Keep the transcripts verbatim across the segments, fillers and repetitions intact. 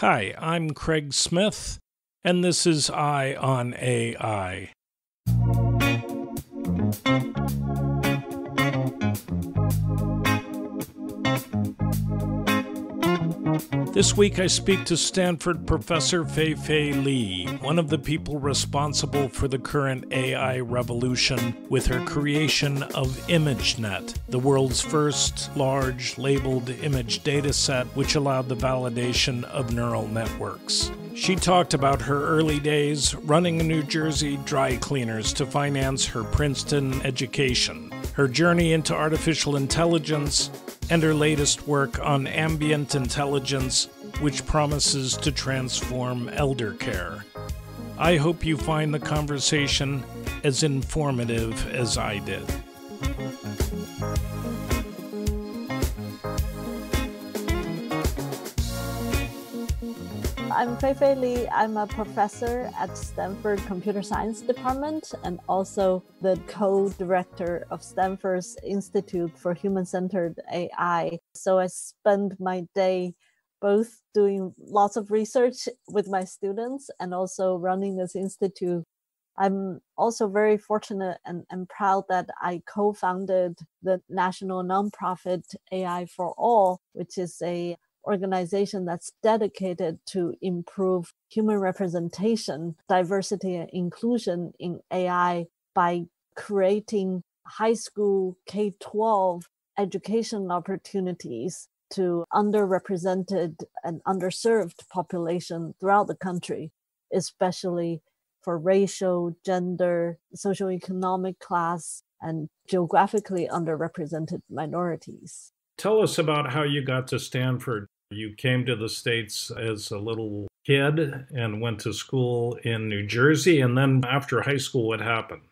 Hi, I'm Craig Smith, and this is Eye on A I. This week I speak to Stanford professor Fei-Fei Li, one of the people responsible for the current A I revolution with her creation of ImageNet, the world's first large labeled image dataset which allowed the validation of neural networks. She talked about her early days running a New Jersey dry cleaners to finance her Princeton education, her journey into artificial intelligence, and her latest work on ambient intelligence, which promises to transform elder care. I hope you find the conversation as informative as I did. I'm Fei-Fei Li. I'm a professor at Stanford Computer Science Department and also the co-director of Stanford's Institute for Human-Centered A I. So I spend my day both doing lots of research with my students and also running this institute. I'm also very fortunate and, and proud that I co-founded the national nonprofit A I for All, which is a organization that's dedicated to improve human representation, diversity, and inclusion in A I by creating high school K through twelve education opportunities to underrepresented and underserved population throughout the country, especially for racial, gender, socioeconomic class, and geographically underrepresented minorities. Tell us about how you got to Stanford. You came to the States as a little kid and went to school in New Jersey. And then after high school, what happened?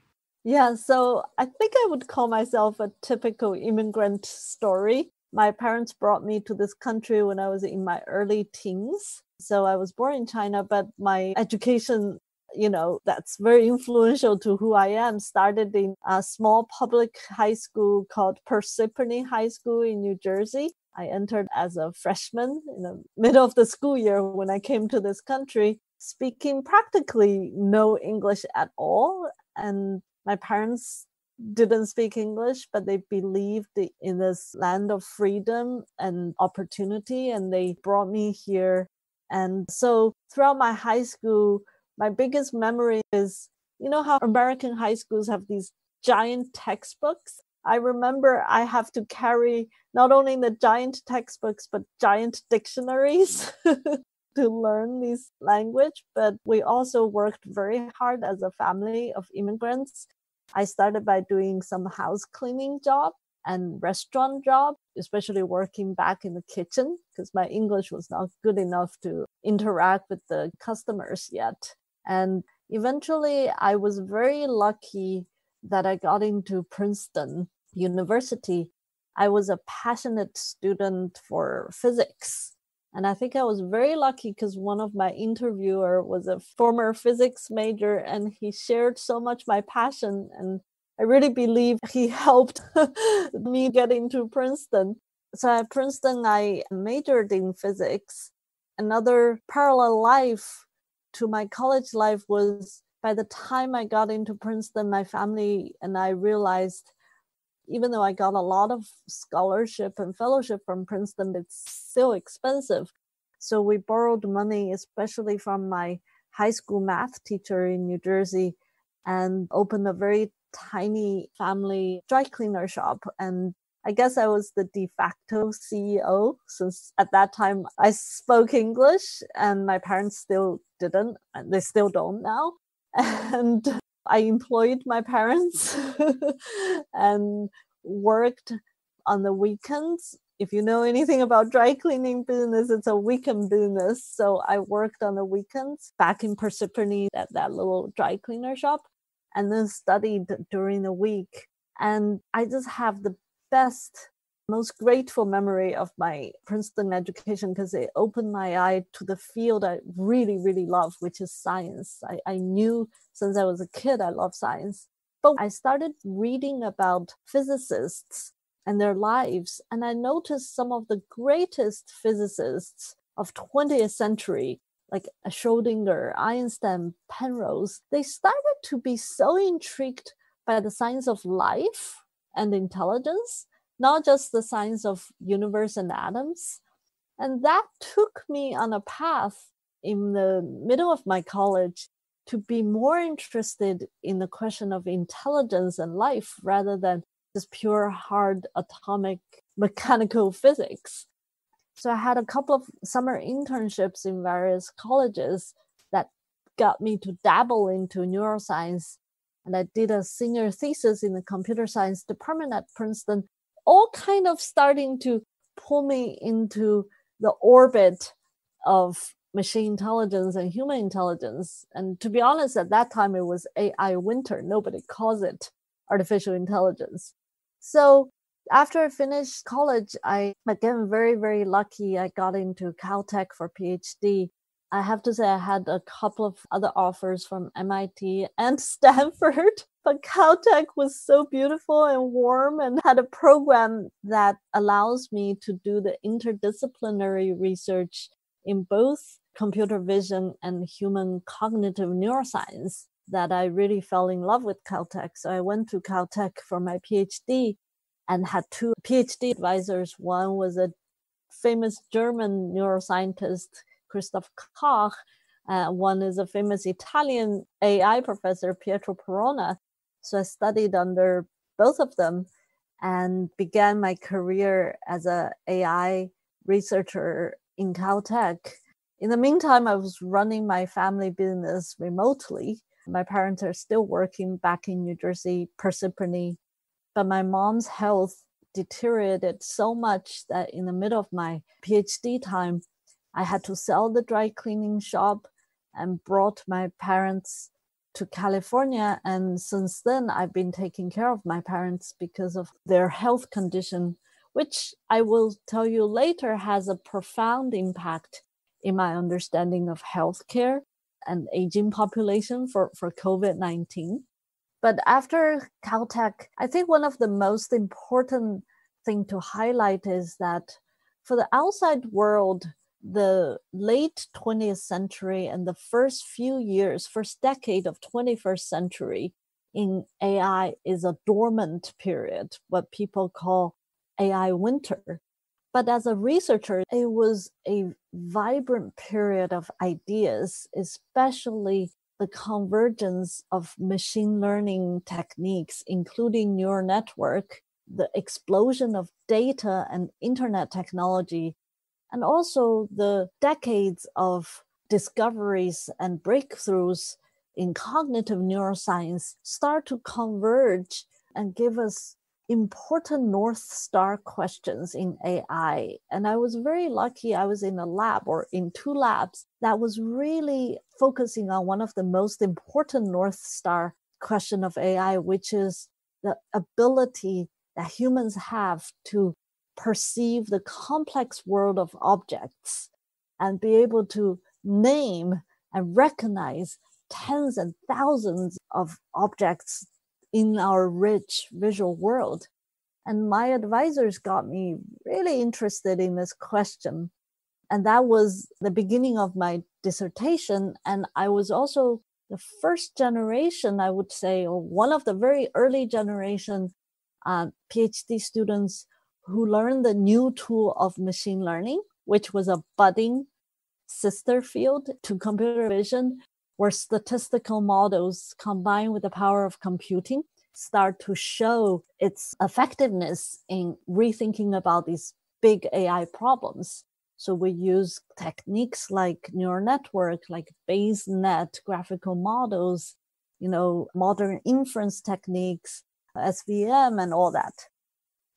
Yeah, so I think I would call myself a typical immigrant story. My parents brought me to this country when I was in my early teens. So I was born in China, but my education, you know, that's very influential to who I am, started in a small public high school called Parsippany High School in New Jersey. I entered as a freshman in the middle of the school year when I came to this country, speaking practically no English at all. And my parents didn't speak English, but they believed in this land of freedom and opportunity, and they brought me here. And so throughout my high school, my biggest memory is, you know how American high schools have these giant textbooks? I remember I have to carry not only the giant textbooks, but giant dictionaries to learn this language. But we also worked very hard as a family of immigrants. I started by doing some house cleaning job and restaurant job, especially working back in the kitchen because my English was not good enough to interact with the customers yet. And eventually I was very lucky that I got into Princeton University. I was a passionate student for physics. And I think I was very lucky because one of my interviewer was a former physics major and he shared so much my passion. And I really believe he helped me get into Princeton. So at Princeton, I majored in physics. Another parallel life to my college life was by the time I got into Princeton, my family and I realized, even though I got a lot of scholarship and fellowship from Princeton, it's still expensive. So we borrowed money, especially from my high school math teacher in New Jersey, and opened a very tiny family dry cleaner shop. And I guess I was the de facto C E O since at that time I spoke English and my parents still didn't, and they still don't now. And I employed my parents and worked on the weekends. If you know anything about dry cleaning business, it's a weekend business. So I worked on the weekends back in Parsippany at that little dry cleaner shop, and then studied during the week. And I just have the best, most grateful memory of my Princeton education because it opened my eye to the field I really, really love, which is science. I, I knew since I was a kid, I love science. But I started reading about physicists and their lives, and I noticed some of the greatest physicists of twentieth century, like Schrodinger, Einstein, Penrose, they started to be so intrigued by the science of life and intelligence, not just the science of universe and atoms. And that took me on a path in the middle of my college to be more interested in the question of intelligence and life rather than just pure hard atomic mechanical physics. So I had a couple of summer internships in various colleges that got me to dabble into neuroscience. And I did a senior thesis in the computer science department at Princeton, all kind of starting to pull me into the orbit of machine intelligence and human intelligence. And to be honest, at that time, it was A I winter. Nobody calls it artificial intelligence. So after I finished college, I became very, very lucky. I got into Caltech for PhD. I have to say I had a couple of other offers from M I T and Stanford, but Caltech was so beautiful and warm and had a program that allows me to do the interdisciplinary research in both computer vision and human cognitive neuroscience that I really fell in love with Caltech. So I went to Caltech for my PhD and had two PhD advisors. One was a famous German neuroscientist, Christoph Koch. Uh, one is a famous Italian A I professor, Pietro Perona. So I studied under both of them and began my career as an A I researcher in Caltech. In the meantime, I was running my family business remotely. My parents are still working back in New Jersey, Parsippany. But my mom's health deteriorated so much that in the middle of my PhD time, I had to sell the dry cleaning shop and brought my parents to California. And since then, I've been taking care of my parents because of their health condition, which I will tell you later has a profound impact in my understanding of healthcare and aging population for, for COVID nineteen. But after Caltech, I think one of the most important thing to highlight is that for the outside world, the late twentieth century and the first few years, first decade of twenty-first century in A I is a dormant period, what people call A I winter. But as a researcher, it was a vibrant period of ideas, especially the convergence of machine learning techniques, including neural network, the explosion of data and internet technology, and also the decades of discoveries and breakthroughs in cognitive neuroscience start to converge and give us important North Star questions in A I. And I was very lucky. I was in a lab or in two labs that was really focusing on one of the most important North Star question of A I, which is the ability that humans have to perceive the complex world of objects and be able to name and recognize tens and thousands of objects in our rich visual world. And my advisors got me really interested in this question. And that was the beginning of my dissertation. And I was also the first generation, I would say, or one of the very early generation uh, PhD students who learned the new tool of machine learning, which was a budding sister field to computer vision, where statistical models combined with the power of computing start to show its effectiveness in rethinking about these big A I problems. So we use techniques like neural network, like BaseNet, graphical models, you know, modern inference techniques, S V M and all that.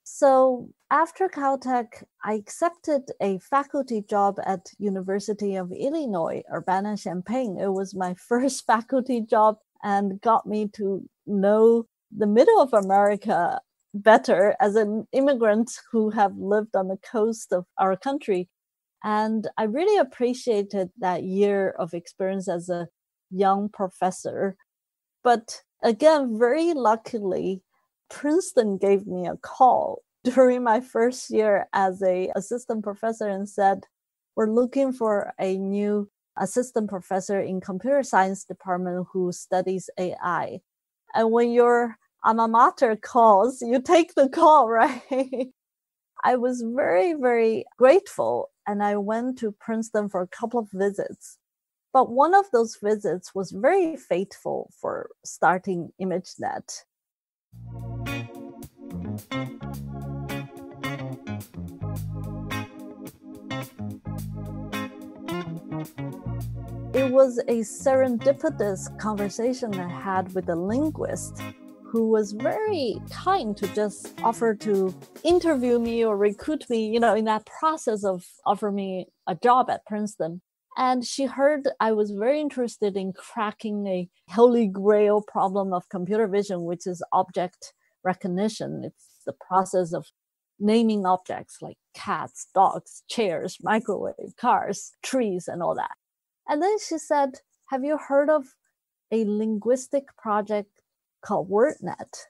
So after Caltech, I accepted a faculty job at University of Illinois, Urbana-Champaign. It was my first faculty job and got me to know the middle of America better as an immigrant who have lived on the coast of our country. And I really appreciated that year of experience as a young professor. But again, very luckily, Princeton gave me a call during my first year as an assistant professor and said, we're looking for a new assistant professor in computer science department who studies A I. And when your alma mater calls, you take the call, right? I was very, very grateful. And I went to Princeton for a couple of visits. But one of those visits was very fateful for starting ImageNet. It was a serendipitous conversation I had with a linguist who was very kind to just offer to interview me or recruit me, you know, in that process of offering me a job at Princeton. And she heard I was very interested in cracking a holy grail problem of computer vision, which is object recognition. It's the process of naming objects like cats, dogs, chairs, microwave, cars, trees, and all that. And then she said, have you heard of a linguistic project called WordNet?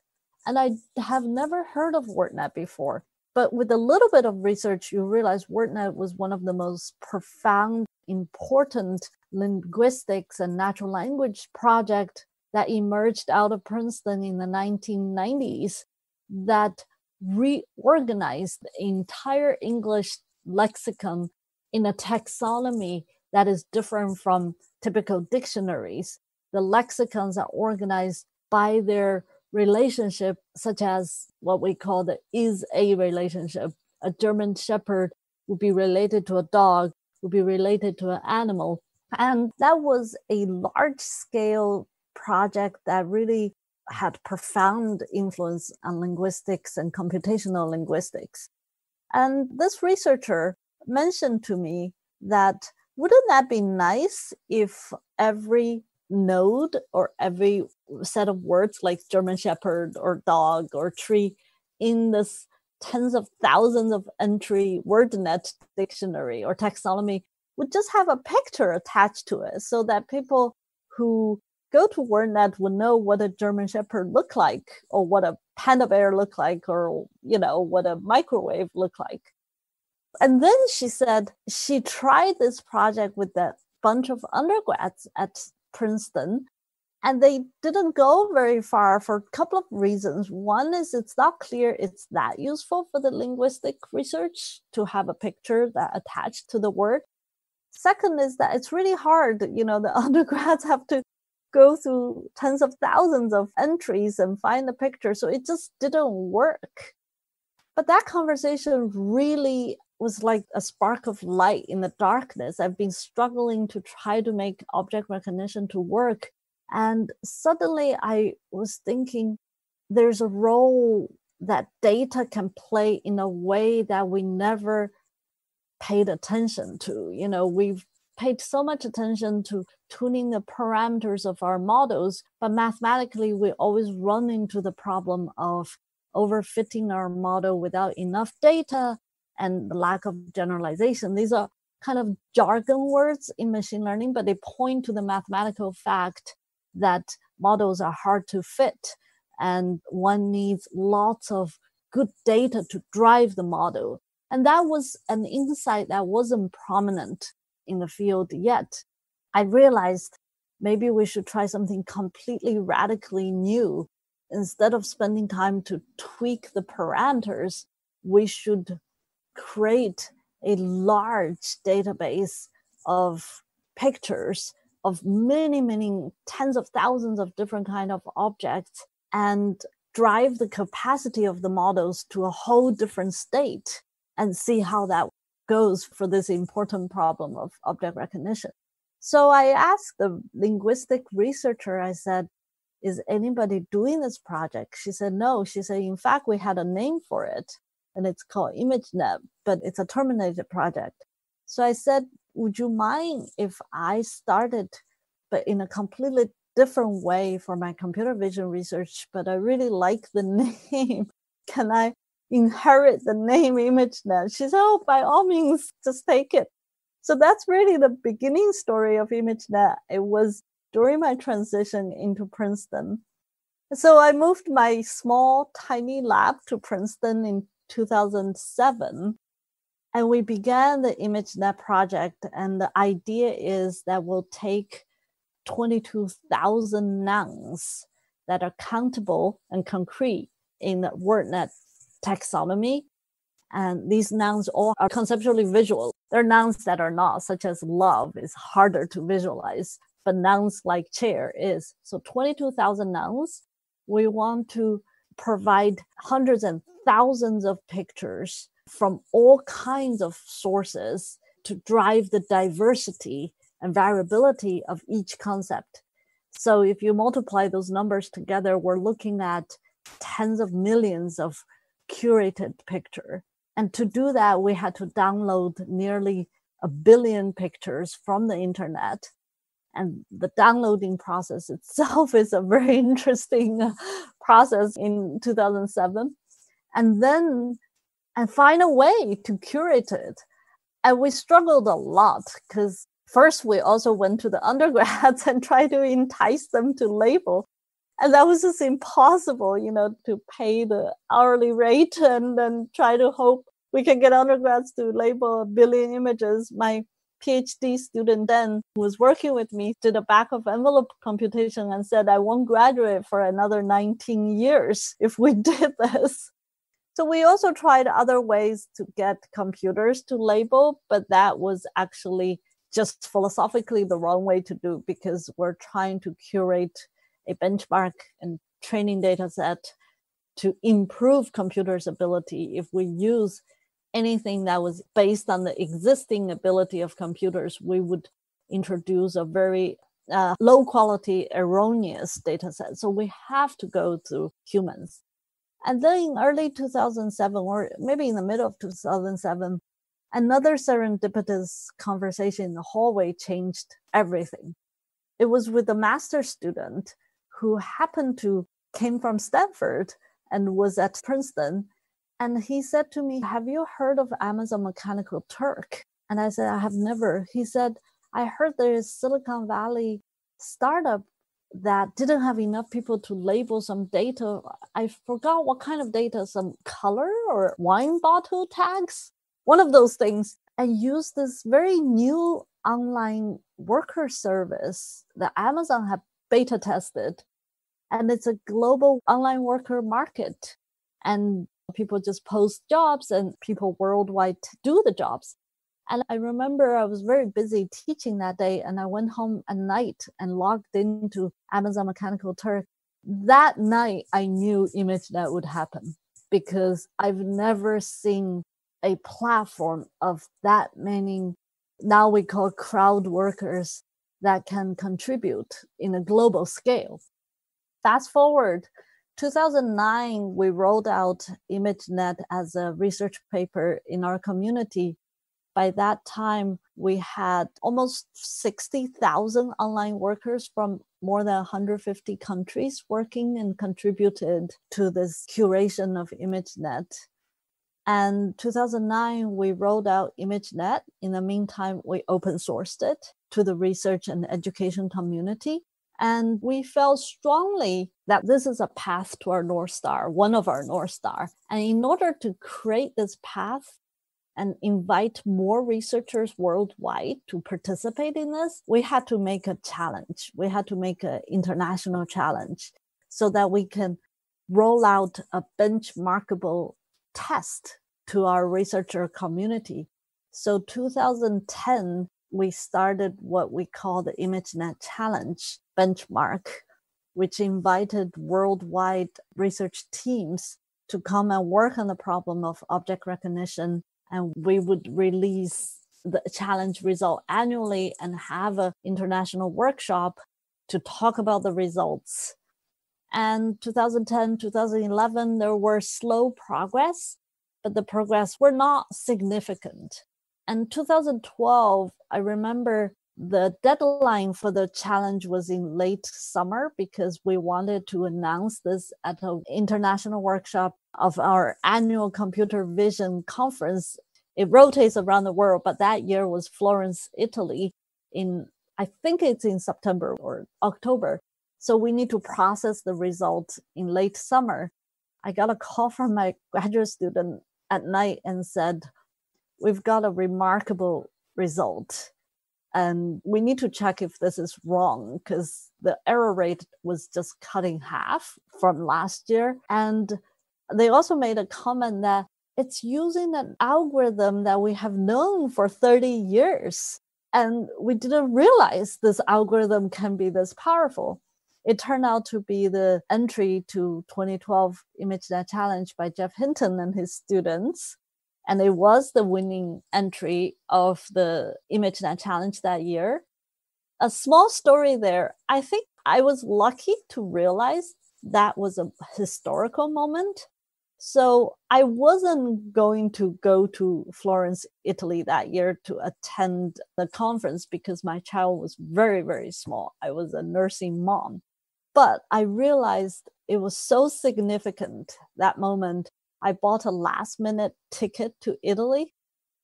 And I have never heard of WordNet before. But with a little bit of research, you realize WordNet was one of the most profound, important linguistics and natural language project that emerged out of Princeton in the nineteen nineties that reorganized the entire English lexicon in a taxonomy that is different from typical dictionaries. The lexicons are organized by their relationship, such as what we call the is-a relationship. A German shepherd would be related to a dog, would be related to an animal. And that was a large-scale project that really had profound influence on linguistics and computational linguistics. And this researcher mentioned to me that wouldn't that be nice if every node or every set of words like German shepherd or dog or tree in this tens of thousands of entry WordNet dictionary or taxonomy would just have a picture attached to it so that people who go to WordNet would know what a German shepherd looked like or what a panda bear looked like or, you know, what a microwave looked like. And then she said she tried this project with a bunch of undergrads at Princeton, and they didn't go very far for a couple of reasons. One is it's not clear it's that useful for the linguistic research to have a picture that attached to the word. Second is that it's really hard. You know, the undergrads have to go through tens of thousands of entries and find the picture. So it just didn't work. But that conversation really was like a spark of light in the darkness. I've been struggling to try to make object recognition to work. And suddenly I was thinking there's a role that data can play in a way that we never paid attention to. You know, we've paid so much attention to tuning the parameters of our models, but mathematically we always run into the problem of overfitting our model without enough data and the lack of generalization. These are kind of jargon words in machine learning, but they point to the mathematical fact that models are hard to fit and one needs lots of good data to drive the model. And that was an insight that wasn't prominent in the field yet. I realized maybe we should try something completely radically new. Instead of spending time to tweak the parameters, we should create a large database of pictures of many, many tens of thousands of different kinds of objects and drive the capacity of the models to a whole different state and see how that goes for this important problem of object recognition. So I asked the linguistic researcher, I said, is anybody doing this project? She said, no. She said, in fact, we had a name for it. And it's called ImageNet, but it's a terminated project. So I said, would you mind if I started, but in a completely different way for my computer vision research, but I really like the name. Can I inherit the name ImageNet? She said, oh, by all means, just take it. So that's really the beginning story of ImageNet. It was during my transition into Princeton. So I moved my small, tiny lab to Princeton in two thousand seven. And we began the ImageNet project, and the idea is that we'll take twenty-two thousand nouns that are countable and concrete in the WordNet taxonomy. And these nouns all are conceptually visual. There are nouns that are not, such as love is harder to visualize, but nouns like chair is. So twenty-two thousand nouns. We want to provide hundreds and thousands of pictures from all kinds of sources to drive the diversity and variability of each concept. So if you multiply those numbers together, we're looking at tens of millions of curated picture. And to do that, we had to download nearly a billion pictures from the internet. And the downloading process itself is a very interesting process in two thousand seven. And then, and find a way to curate it. And we struggled a lot because first we also went to the undergrads and tried to entice them to label. And that was just impossible, you know, to pay the hourly rate and then try to hope we can get undergrads to label a billion images. My PhD student then, who was working with me, did a back of envelope computation and said, I won't graduate for another nineteen years if we did this. So we also tried other ways to get computers to label, but that was actually just philosophically the wrong way to do, because we're trying to curate a benchmark and training data set to improve computers' ability. If we use anything that was based on the existing ability of computers, we would introduce a very uh, low quality, erroneous data set. So we have to go to humans. And then in early two thousand seven, or maybe in the middle of two thousand seven, another serendipitous conversation in the hallway changed everything. It was with a master's student who happened to came from Stanford and was at Princeton. And he said to me, have you heard of Amazon Mechanical Turk? And I said, I have never. He said, I heard there is Silicon Valley startup that didn't have enough people to label some data. I forgot what kind of data, some color or wine bottle tags, one of those things, and used this very new online worker service that Amazon had beta tested. And it's a global online worker market. And people just post jobs and people worldwide do the jobs. And I remember I was very busy teaching that day, and I went home at night and logged into Amazon Mechanical Turk. That night, I knew ImageNet would happen, because I've never seen a platform of that many, now we call crowd workers, that can contribute in a global scale. Fast forward, two thousand nine, we rolled out ImageNet as a research paper in our community. By that time, we had almost sixty thousand online workers from more than one hundred fifty countries working and contributed to this curation of ImageNet. And two thousand nine, we rolled out ImageNet. In the meantime, we open sourced it to the research and education community. And we felt strongly that this is a path to our North Star, one of our North Star. And in order to create this path and invite more researchers worldwide to participate in this, we had to make a challenge. We had to make an international challenge so that we can roll out a benchmarkable test to our researcher community. So two thousand ten, we started what we call the ImageNet Challenge Benchmark, which invited worldwide research teams to come and work on the problem of object recognition. And we would release the challenge result annually and have an international workshop to talk about the results. And two thousand ten, two thousand eleven, there were slow progress, but the progress were not significant. And two thousand twelve, I remember the deadline for the challenge was in late summer, because we wanted to announce this at an international workshop of our annual computer vision conference. It rotates around the world, but that year was Florence, Italy, in, I think it's in September or October. So we need to process the result in late summer. I got a call from my graduate student at night and said, we've got a remarkable result. And we need to check if this is wrong, because the error rate was just cut in half from last year. And they also made a comment that it's using an algorithm that we have known for thirty years. And we didn't realize this algorithm can be this powerful. It turned out to be the entry to twenty twelve ImageNet Challenge by Jeff Hinton and his students. And it was the winning entry of the ImageNet Challenge that year. A small story there. I think I was lucky to realize that was a historical moment. So I wasn't going to go to Florence, Italy that year to attend the conference because my child was very, very small. I was a nursing mom. But I realized it was so significant, that moment. I bought a last minute ticket to Italy,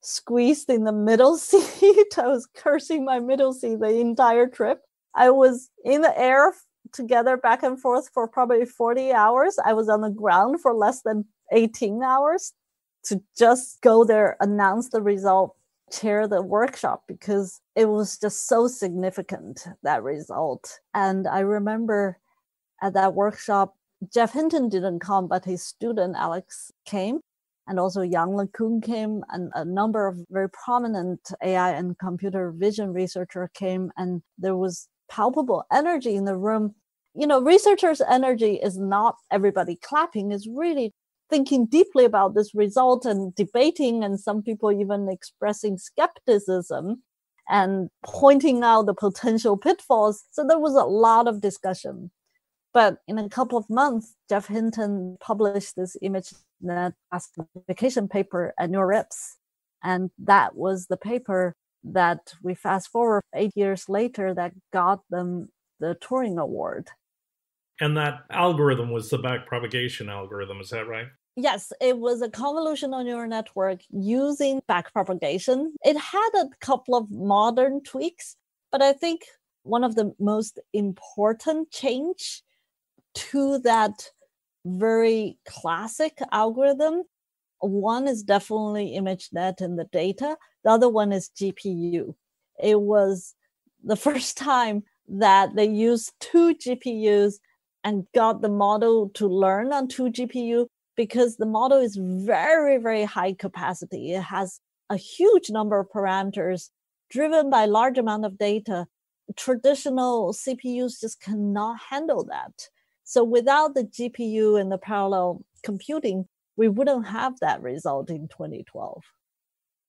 squeezed in the middle seat. I was cursing my middle seat the entire trip. I was in the air together back and forth for probably forty hours. I was on the ground for less than eighteen hours to just go there, announce the result, chair the workshop, because it was just so significant, that result. And I remember at that workshop, Jeff Hinton didn't come, but his student Alex came, and also Yann LeCun came, and a number of very prominent A I and computer vision researchers came, and there was palpable energy in the room. You know, researchers' energy is not everybody clapping, it's really thinking deeply about this result and debating, and some people even expressing skepticism and pointing out the potential pitfalls. So there was a lot of discussion. But in a couple of months, Jeff Hinton published this ImageNet classification paper at NeurIPS. And that was the paper that we fast forward eight years later that got them the Turing Award. And that algorithm was the backpropagation algorithm, is that right? Yes, it was a convolutional neural network using backpropagation. It had a couple of modern tweaks, but I think one of the most important change to that very classic algorithm. One is definitely ImageNet and the data. The other one is G P U. It was the first time that they used two G P Us and got the model to learn on two G P U, because the model is very, very high capacity. It has a huge number of parameters driven by large amount of data. Traditional C P Us just cannot handle that. So without the G P U and the parallel computing, we wouldn't have that result in twenty twelve.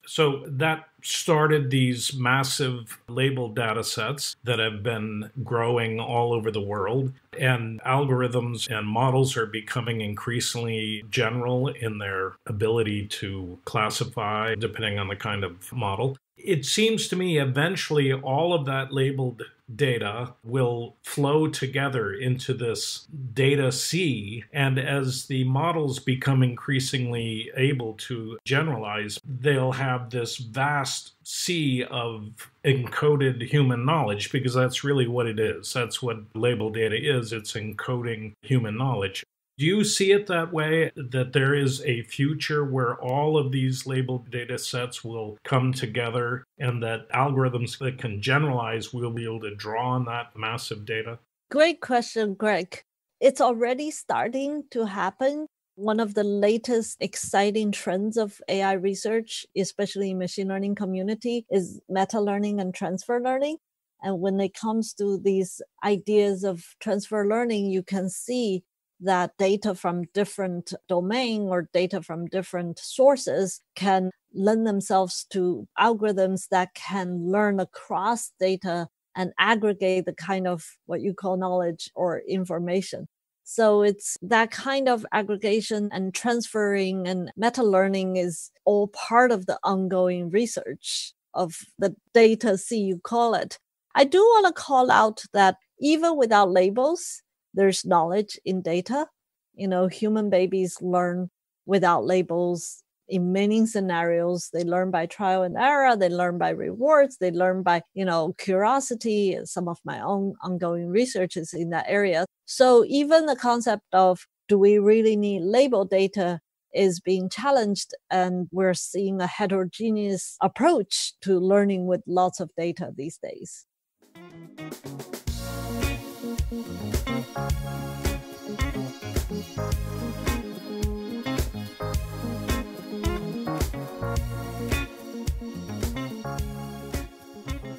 So that started these massive labeled data sets that have been growing all over the world. And algorithms and models are becoming increasingly general in their ability to classify, depending on the kind of model. It seems to me eventually all of that labeled data will flow together into this data sea. And as the models become increasingly able to generalize, they'll have this vast sea of encoded human knowledge, because that's really what it is. That's what labeled data is. It's encoding human knowledge. Do you see it that way, that there is a future where all of these labeled data sets will come together and that algorithms that can generalize will be able to draw on that massive data? Great question, Greg. It's already starting to happen. One of the latest exciting trends of A I research, especially in machine learning community, is meta-learning and transfer learning. And when it comes to these ideas of transfer learning, you can see that data from different domains or data from different sources can lend themselves to algorithms that can learn across data and aggregate the kind of what you call knowledge or information. So it's that kind of aggregation and transferring and meta-learning is all part of the ongoing research of the data sea, you call it. I do want to call out that even without labels, there's knowledge in data. You know, human babies learn without labels in many scenarios. They learn by trial and error. They learn by rewards. They learn by, you know, curiosity. Some of my own ongoing research is in that area. So even the concept of, do we really need labeled data, is being challenged, and we're seeing a heterogeneous approach to learning with lots of data these days.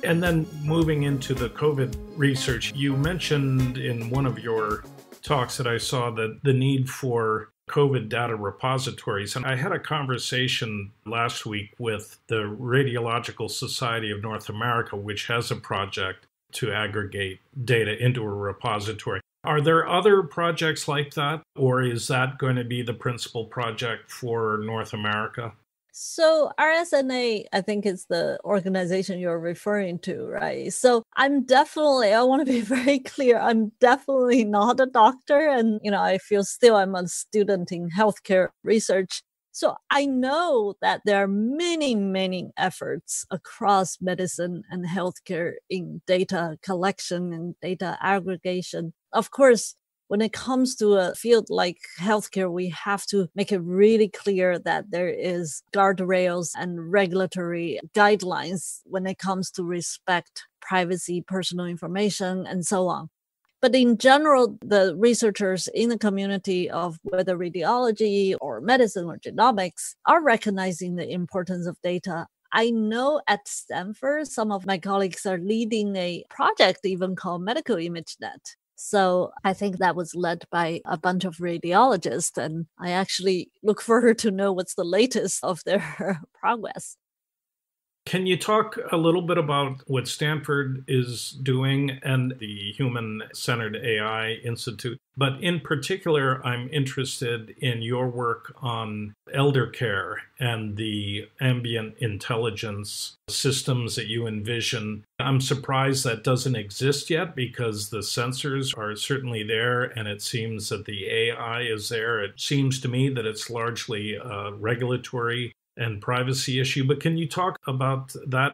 And then moving into the COVID research, you mentioned in one of your talks that I saw that the need for COVID data repositories. And I had a conversation last week with the Radiological Society of North America, which has a project to aggregate data into a repository. Are there other projects like that, or is that going to be the principal project for North America? So R S N A, I think, is the organization you're referring to, right? So I'm definitely, I want to be very clear, I'm definitely not a doctor. And, you know, I feel still I'm a student in healthcare research. So I know that there are many, many efforts across medicine and healthcare in data collection and data aggregation. Of course, when it comes to a field like healthcare, we have to make it really clear that there is guardrails and regulatory guidelines when it comes to respect privacy, personal information, and so on. But in general, the researchers in the community of whether radiology or medicine or genomics are recognizing the importance of data. I know at Stanford, some of my colleagues are leading a project even called Medical ImageNet. So I think that was led by a bunch of radiologists, and I actually look forward to know what's the latest of their progress. Can you talk a little bit about what Stanford is doing and the Human-Centered A I Institute? But in particular, I'm interested in your work on elder care and the ambient intelligence systems that you envision. I'm surprised that doesn't exist yet, because the sensors are certainly there and it seems that the A I is there. It seems to me that it's largely a regulatory and privacy issue, but can you talk about that?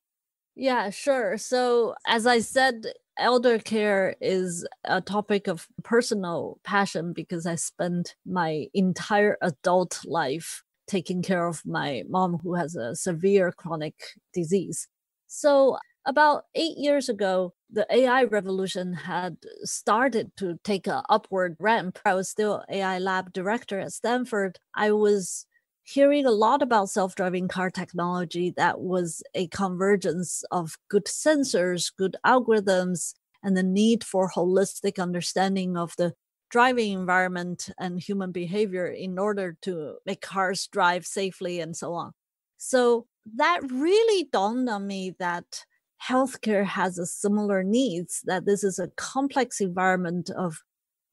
Yeah, sure. So as I said, elder care is a topic of personal passion because I spent my entire adult life taking care of my mom, who has a severe chronic disease. So about eight years ago, the A I revolution had started to take an upward ramp. I was still A I lab director at Stanford. I was hearing a lot about self-driving car technology that was a convergence of good sensors, good algorithms, and the need for holistic understanding of the driving environment and human behavior in order to make cars drive safely and so on. So that really dawned on me that healthcare has a similar needs, that this is a complex environment of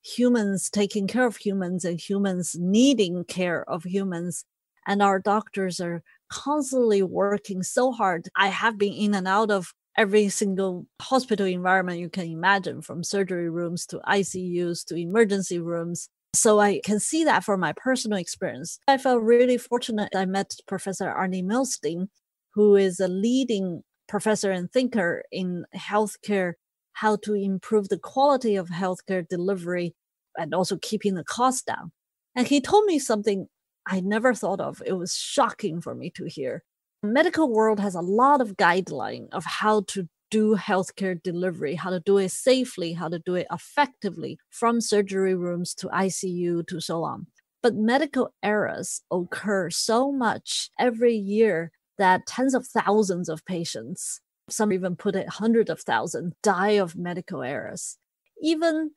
humans taking care of humans and humans needing care of humans. And our doctors are constantly working so hard. I have been in and out of every single hospital environment you can imagine, from surgery rooms to I C Us to emergency rooms. So I can see that from my personal experience. I felt really fortunate. I met Professor Arnie Milstein, who is a leading professor and thinker in healthcare, how to improve the quality of healthcare delivery and also keeping the cost down. And he told me something I never thought of. It was shocking for me to hear. The medical world has a lot of guideline of how to do healthcare delivery, how to do it safely, how to do it effectively, from surgery rooms to I C U to so on. But medical errors occur so much every year that tens of thousands of patients, some even put it hundreds of thousands, die of medical errors. Even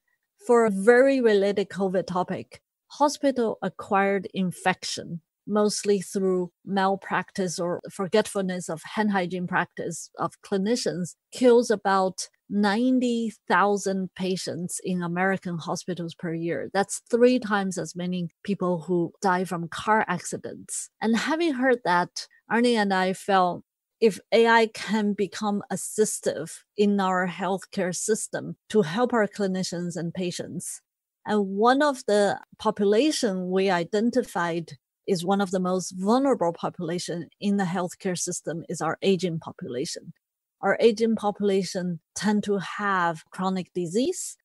for a very related COVID topic, hospital-acquired infection, mostly through malpractice or forgetfulness of hand hygiene practice of clinicians, kills about ninety thousand patients in American hospitals per year. That's three times as many people who die from car accidents. And having heard that, Arnie and I felt, if A I can become assistive in our healthcare system to help our clinicians and patients. And one of the population we identified is one of the most vulnerable population in the healthcare system is our aging population. Our aging population tend to have chronic disease.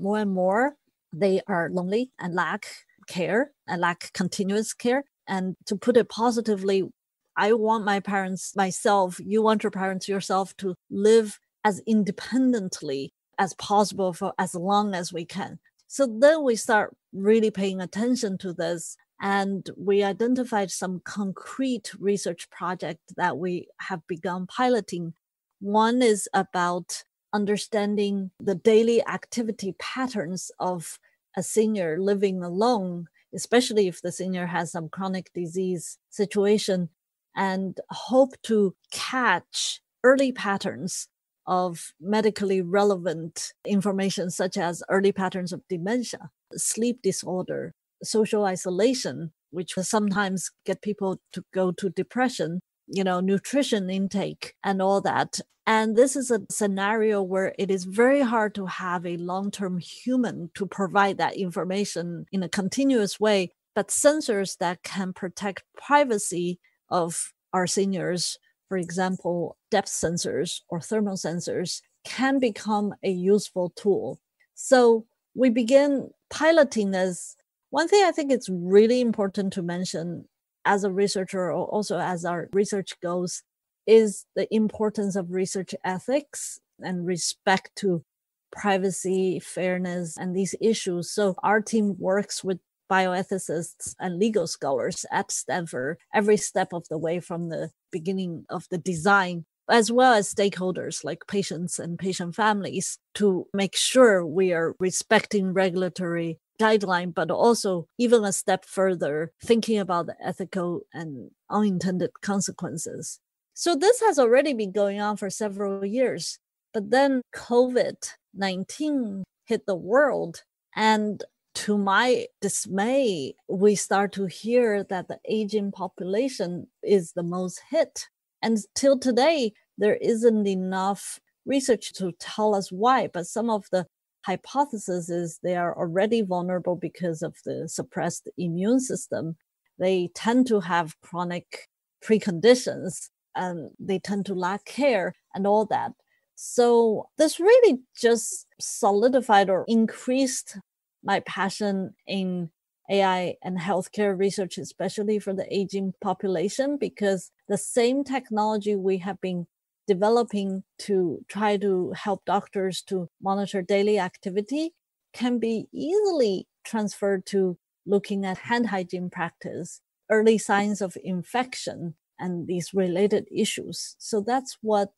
More and more, they are lonely and lack care and lack continuous care. And to put it positively, I want my parents, myself, you want your parents, yourself to live as independently as possible for as long as we can. So then we start really paying attention to this. And we identified some concrete research projects that we have begun piloting. One is about understanding the daily activity patterns of a senior living alone, especially if the senior has some chronic disease situation, and hope to catch early patterns of medically relevant information, such as early patterns of dementia, sleep disorder, social isolation, which sometimes get people to go to depression, you know, nutrition intake and all that. And this is a scenario where it is very hard to have a long-term human to provide that information in a continuous way, but sensors that can protect privacy of our seniors, for example, depth sensors or thermal sensors, can become a useful tool. So we begin piloting this. One thing I think it's really important to mention as a researcher, or also as our research goes, is the importance of research ethics and respect to privacy, fairness, and these issues. So our team works with bioethicists and legal scholars at Stanford every step of the way from the beginning of the design, as well as stakeholders like patients and patient families, to make sure we are respecting regulatory guideline, but also even a step further, thinking about the ethical and unintended consequences. So this has already been going on for several years, but then COVID nineteen hit the world. And to my dismay, we start to hear that the aging population is the most hit. And till today, there isn't enough research to tell us why, but some of the hypothesis is they are already vulnerable because of the suppressed immune system. They tend to have chronic preconditions and they tend to lack care and all that. So this really just solidified or increased my passion in A I and healthcare research, especially for the aging population, because the same technology we have been developing to try to help doctors to monitor daily activity can be easily transferred to looking at hand hygiene practice, early signs of infection, and these related issues. So that's what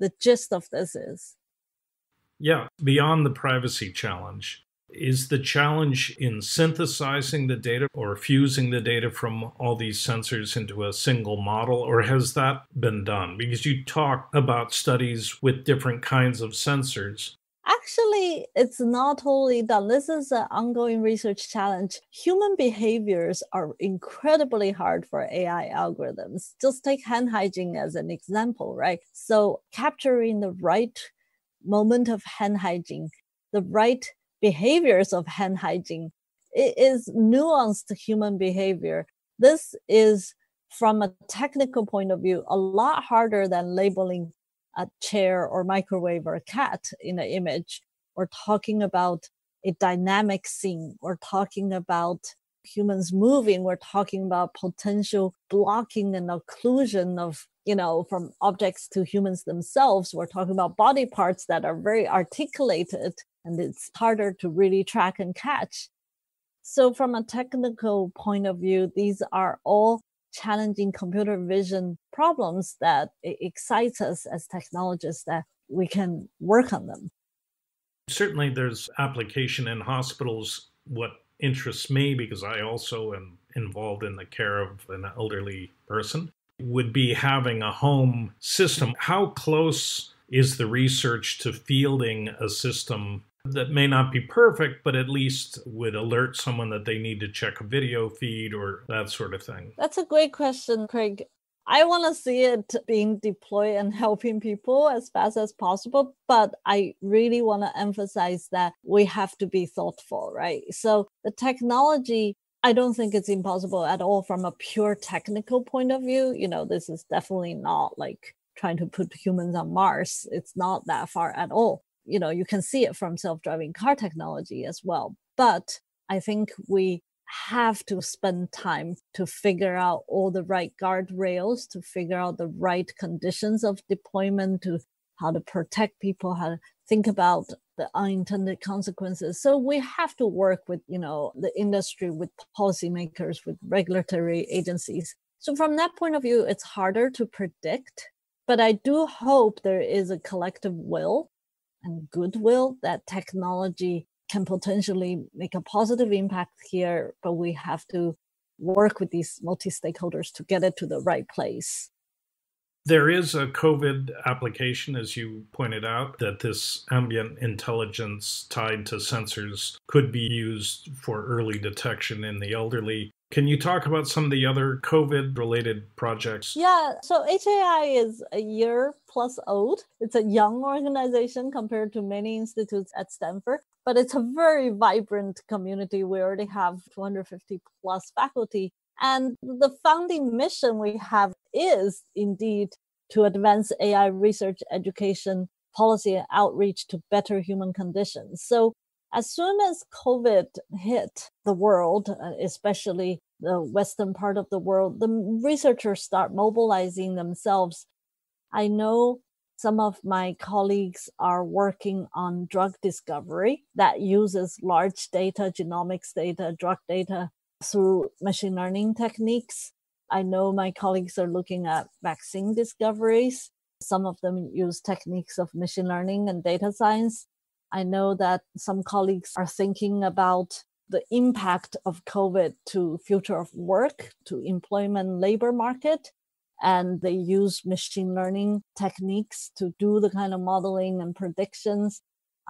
the gist of this is. Yeah, beyond the privacy challenge, is the challenge in synthesizing the data or fusing the data from all these sensors into a single model, or has that been done? Because you talk about studies with different kinds of sensors. Actually, it's not totally done. This is an ongoing research challenge. Human behaviors are incredibly hard for A I algorithms. Just take hand hygiene as an example, right? So capturing the right moment of hand hygiene, the right behaviors of hand hygiene. It is nuanced human behavior. This is, from a technical point of view, a lot harder than labeling a chair or microwave or cat in an image, or talking about a dynamic scene, or talking about humans moving. We're talking about potential blocking and occlusion of, you know, from objects to humans themselves. We're talking about body parts that are very articulated, and it's harder to really track and catch. So from a technical point of view, these are all challenging computer vision problems that excites us as technologists that we can work on them. Certainly there's application in hospitals. What interests me, because I also am involved in the care of an elderly person, would be having a home system. How close is the research to fielding a system that may not be perfect, but at least would alert someone that they need to check a video feed or that sort of thing? That's a great question, Craig. I want to see it being deployed and helping people as fast as possible, but I really want to emphasize that we have to be thoughtful, right? So the technology, I don't think it's impossible at all from a pure technical point of view. You know, this is definitely not like trying to put humans on Mars. It's not that far at all. You know, you can see it from self-driving car technology as well. But I think we have to spend time to figure out all the right guardrails, to figure out the right conditions of deployment, to how to protect people, how to think about the unintended consequences. So we have to work with, you know, the industry, with policymakers, with regulatory agencies. So from that point of view, it's harder to predict, but I do hope there is a collective will and goodwill that technology can potentially make a positive impact here, but we have to work with these multi-stakeholders to get it to the right place. There is a COVID application, as you pointed out, that this ambient intelligence tied to sensors could be used for early detection in the elderly. Can you talk about some of the other COVID-related projects? Yeah, so H A I is a year plus old. It's a young organization compared to many institutes at Stanford, but it's a very vibrant community. We already have two hundred fifty plus faculty. And the founding mission we have is indeed to advance A I research, education, policy, and outreach to better human conditions. So as soon as COVID hit the world, especially the Western part of the world, the researchers start mobilizing themselves. I know some of my colleagues are working on drug discovery that uses large data, genomics data, drug data through machine learning techniques. I know my colleagues are looking at vaccine discoveries. Some of them use techniques of machine learning and data science. I know that some colleagues are thinking about the impact of COVID to future of work, to employment labor market, and they use machine learning techniques to do the kind of modeling and predictions.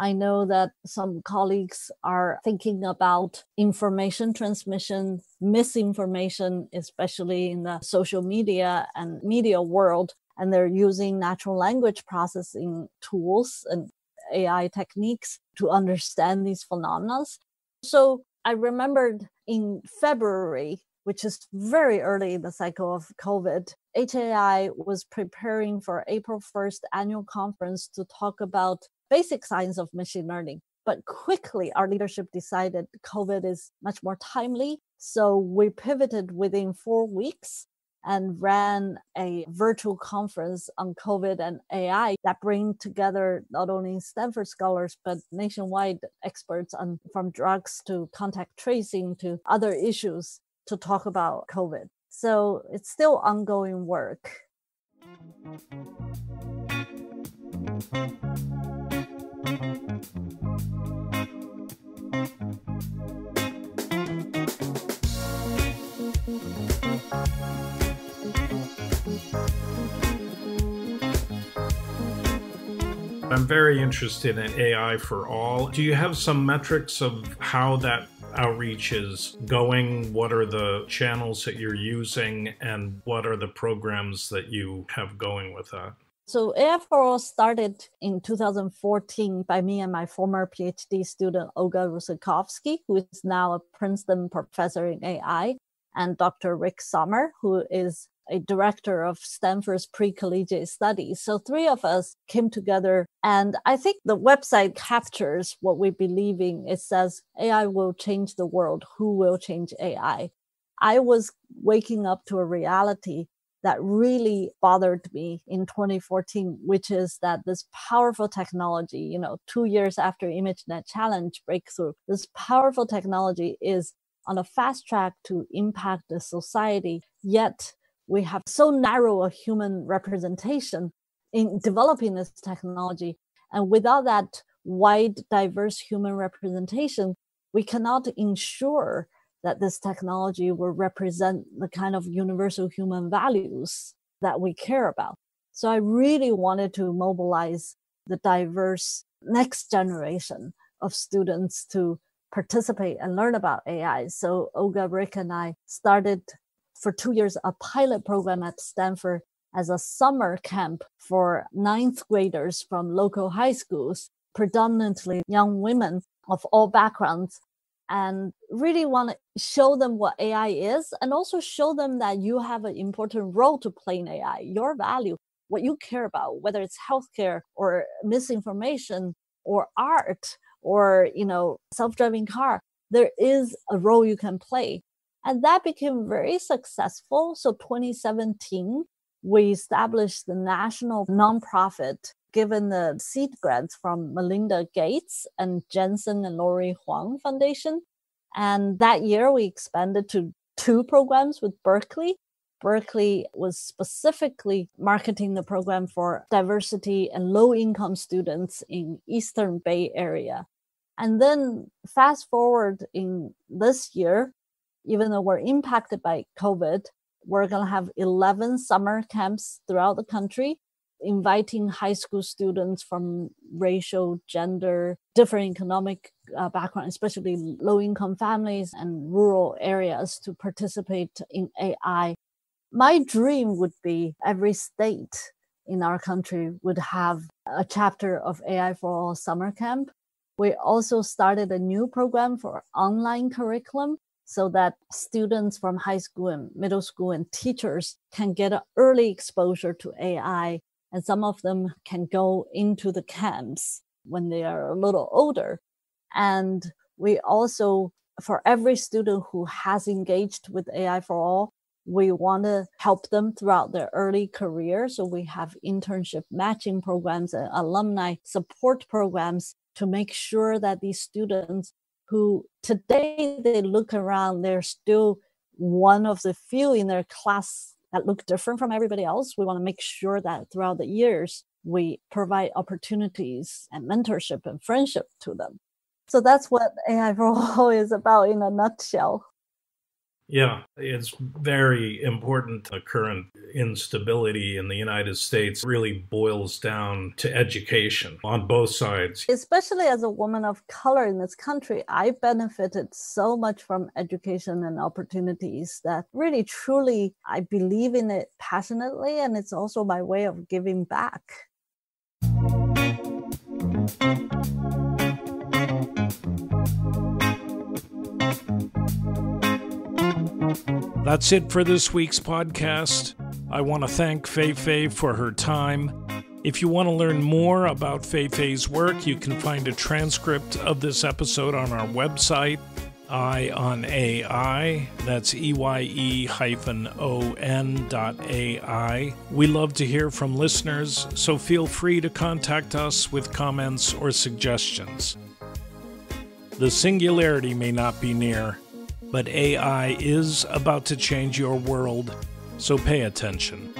I know that some colleagues are thinking about information transmission, misinformation, especially in the social media and media world, and they're using natural language processing tools and A I techniques to understand these phenomena. So I remembered in February, which is very early in the cycle of COVID, H A I was preparing for April first annual conference to talk about basic science of machine learning. But quickly, our leadership decided COVID is much more timely. So we pivoted within four weeks and ran a virtual conference on COVID and A I that bring together not only Stanford scholars, but nationwide experts on from drugs to contact tracing to other issues to talk about COVID. So it's still ongoing work. I'm very interested in A I for All. Do you have some metrics of how that outreach is going? What are the channels that you're using, and what are the programs that you have going with that? So A I for All started in two thousand fourteen by me and my former PhD student, Olga Rusakovskiy, who is now a Princeton professor in A I, and Doctor Rick Sommer, who is a director of Stanford's pre-collegiate studies. So three of us came together, and I think the website captures what we believe in. It says, A I will change the world. Who will change A I? I was waking up to a reality that really bothered me in twenty fourteen, which is that this powerful technology, you know, two years after ImageNet Challenge breakthrough, this powerful technology is on a fast track to impact the society, yet we have so narrow a human representation in developing this technology. And without that wide, diverse human representation, we cannot ensure that this technology will represent the kind of universal human values that we care about. So I really wanted to mobilize the diverse next generation of students to participate and learn about A I. So Olga, Rick, and I started for two years a pilot program at Stanford as a summer camp for ninth graders from local high schools, predominantly young women of all backgrounds, and really want to show them what A I is and also show them that you have an important role to play in A I, your value, what you care about, whether it's healthcare or misinformation or art or, you know, self-driving car. there is a role you can play. And that became very successful. So twenty seventeen, we established the national nonprofit, given the seed grants from Melinda Gates and Jensen and Lori Huang Foundation. And that year, we expanded to two programs with Berkeley. Berkeley was specifically marketing the program for diversity and low-income students in Eastern Bay Area. And then fast forward in this year, even though we're impacted by COVID, we're going to have eleven summer camps throughout the country, inviting high school students from racial, gender, different economic uh, background, especially low-income families and rural areas to participate in A I. My dream would be every state in our country would have a chapter of A I for All summer camp. We also started a new program for online curriculum so that students from high school and middle school and teachers can get an early exposure to A I. And some of them can go into the camps when they are a little older. And we also, for every student who has engaged with A I for All, we want to help them throughout their early career. So we have internship matching programs and alumni support programs to make sure that these students who today they look around, they're still one of the few in their class that look different from everybody else. We want to make sure that throughout the years, we provide opportunities and mentorship and friendship to them. So that's what A I for All is about in a nutshell. Yeah, it's very important. The current instability in the United States really boils down to education on both sides. Especially as a woman of color in this country, I benefited so much from education and opportunities that really, truly, I believe in it passionately, and it's also my way of giving back. That's it for this week's podcast. I want to thank Fei-Fei for her time. If you want to learn more about Fei-Fei's work, you can find a transcript of this episode on our website, Eye on A I. That's E Y E hyphen O-N dot A I. We love to hear from listeners, so feel free to contact us with comments or suggestions. The singularity may not be near, but A I is about to change your world, so pay attention.